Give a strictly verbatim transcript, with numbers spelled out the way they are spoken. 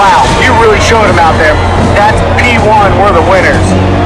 Wow, you really showed them out there. That's P one, we're the winners.